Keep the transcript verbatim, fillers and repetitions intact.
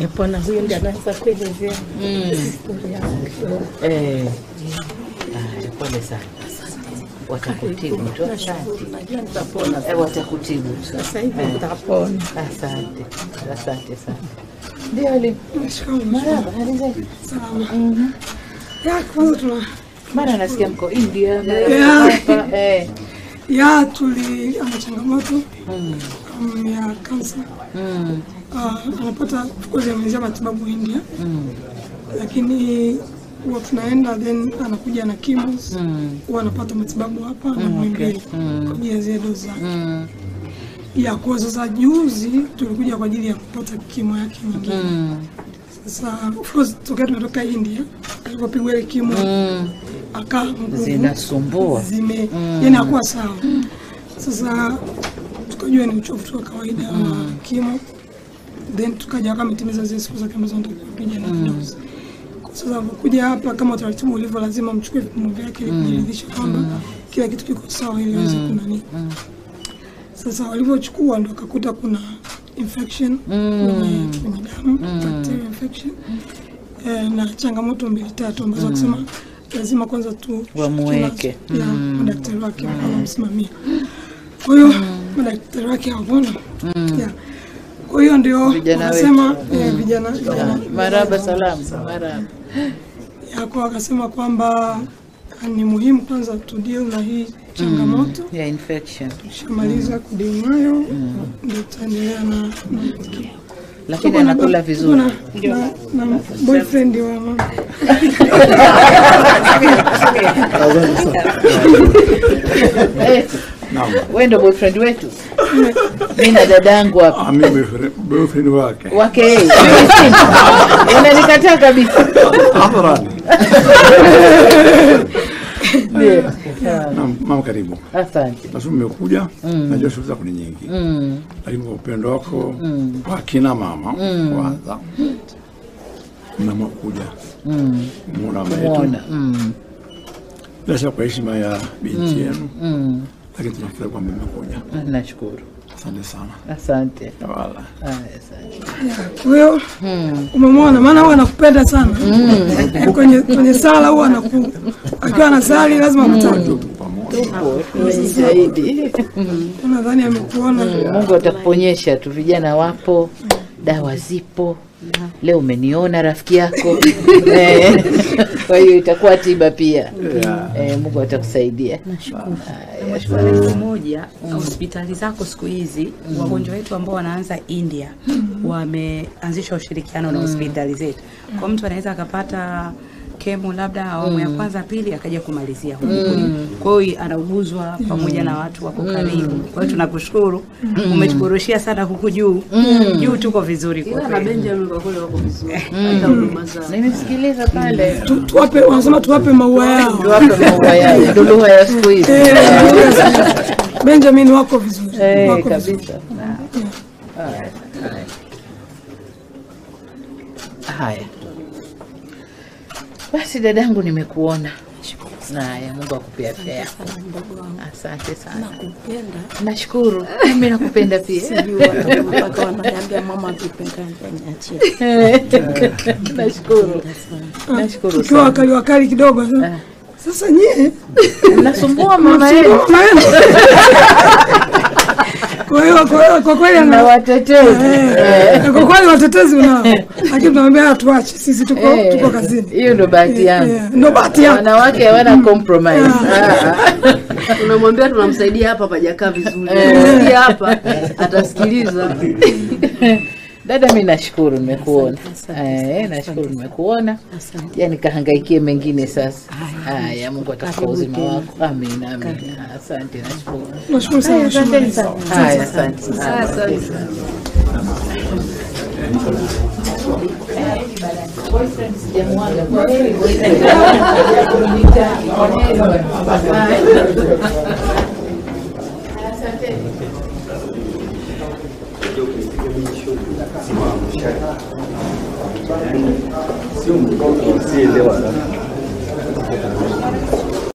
Nepona huyo ndiye anaweza kuelezea historia eh. Ah, pole sana. Watakutibu mtoto sana. Najua nitapona. Eh, watakutibu. Sasa hivi utapona. Asante. Asante sana. Ndio ile mshukuru mara haliza. Salamu. Ya kwanza mara nasikia mko India hapa eh. Ya tuli ana changamoto mm. ya kansa mm. uh, anapata tukozi ya matibabu India mm. lakini huwa tunaenda then anakuja na chemos huwa mm. anapata matibabu hapa mm, na mwimbili okay. mm. kwa jia zile doza mm. ya kwa sasa juzi tulikuja kwa ajili ya kupata chemo yake nyingine mm. sasa of course tokea tunatoka India alipopigwa ile chemo mm. aka zinasumbua zime mm. yani hakuwa sawa mm. sasa tukajua ni uchovu wa kawaida mm. wa kimo then tukaja kama mitimiza zile siku za kama zote kupiga na mm. dozi sasa kuja hapa kama utaratibu ulivyo lazima mchukue vipimo vyake mm. kuridhisha kwamba mm. kila kitu kiko sawa ili aweze mm. kunani mm. sasa walivyochukua ndo akakuta kuna infection mm. kwenye damu mm. bacterial infection mm. eh, na changamoto mbili tatu ambazo mm. kusema lazima kwanza tu wamweke na mm. daktari wake anamsimamia. Mm. Kwa hiyo mm. daktari wake hawaona. Mm. Yeah. Kwa hiyo ndio anasema vijana vijana maraba salamu maraba. Yako akasema kwamba ni muhimu kwanza tu deal na hii changamoto mm. ya yeah, infection. Tushamaliza mm. kudeal nayo ndio tutaendelea na, na lakini anakula vizuri ndio na boyfriend wa mama naam wewe ndio boyfriend wetu mimi na dadangu hapa mimi boyfriend wake wake yeye unanikataa kabisa hadharani ndio naam mama karibu asante basi mmekuja najua shughuli zako ni nyingi lakini upendo wako kwa kina mama kwanza mama kuja muona mmeona ndio kwa heshima ya binti yenu lakini tunafurahi kwamba mmekuja nashukuru asante sana asante wala asante wewe umemwona maana huwa anakupenda sana kwenye kwenye sala huwa anaku akiwa anasali lazima mtatu zaidi. Unadhani amekuona? Mungu atakuponyesha tu vijana wapo, dawa zipo. Leo umeniona rafiki yako. Kwa hiyo itakuwa tiba pia. Eh, Mungu atakusaidia. Nashukuru. Nashukuru mmoja hospitali zako siku hizi wagonjwa wetu ambao wanaanza India wameanzisha ushirikiano na hospitali zetu. Kwa mtu anaweza akapata kemo labda au ya kwanza pili akaja kumalizia huko. Mm. Kwa hiyo anauguzwa pamoja na watu wako karibu. Kwa hiyo tunakushukuru. Mm. Umetuboresha sana huku juu. Mm. Juu tuko vizuri kwa kweli. Na Benjamin kwa kule wako vizuri. Hata huduma zao. Nimesikiliza pale. Tuwape wanasema tuwape maua yao. Tuwape maua yao. Ndio ya siku hizi. Benjamin wako vizuri. Wako kabisa. Haya. Basi dadangu nimekuona. Nashukuru. Naye Mungu akupe afya yako. Asante sana. Nakupenda. Nashukuru. Mimi nakupenda pia. Sijui mpaka wananiambia mama akipenda niachie. Nashukuru. Nashukuru. Kwa wakali wakali kidogo sasa. Sasa nyie mnasumbua mama yenu. Kwa hiyo kwa kweli na watetezi. Kwa kweli watetezi unao. Lakini tunamwambia tuache sisi tuko tuko kazini. Hiyo ndio bahati yangu. Ndio bahati yangu. Wanawake hawana compromise. Tunamwambia tunamsaidia hapa hajakaa vizuri. Ndio hapa atasikiliza. Dada mimi nashukuru nimekuona. Eh nashukuru nimekuona. Yaani kahangaikie mengine sasa. Haya Mungu atakupa uzima wako. Amen amen. Asante nashukuru. Nashukuru sana. Asante sana. Haya asante. Asante. Boyfriend sijamwaga kwa kweli boyfriend. Asante. Se um pouco se elevará.